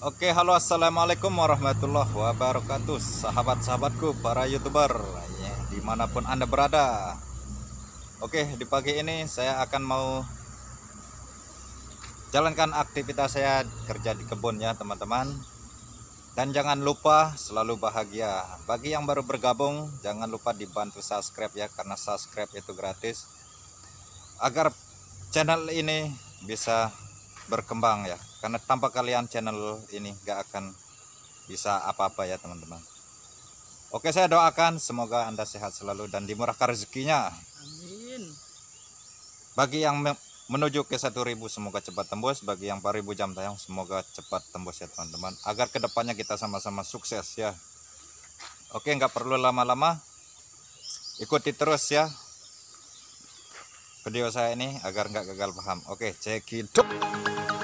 Oke, halo, assalamualaikum warahmatullahi wabarakatuh, sahabat-sahabatku para youtuber ya, dimanapun anda berada. Oke, di pagi ini saya akan mau jalankan aktivitas saya kerja di kebun ya teman-teman. Dan jangan lupa selalu bahagia. Bagi yang baru bergabung, jangan lupa dibantu subscribe ya, karena subscribe itu gratis, agar channel ini bisa berkembang ya, karena tanpa kalian channel ini gak akan bisa apa-apa ya teman-teman. Oke, saya doakan semoga anda sehat selalu dan dimurahkan rezekinya. Amin. Bagi yang menuju ke 1000 semoga cepat tembus, bagi yang 4000 jam tayang semoga cepat tembus ya teman-teman, agar kedepannya kita sama-sama sukses ya. Oke, nggak perlu lama-lama, ikuti terus ya video saya ini agar nggak gagal paham. Oke, cekidot.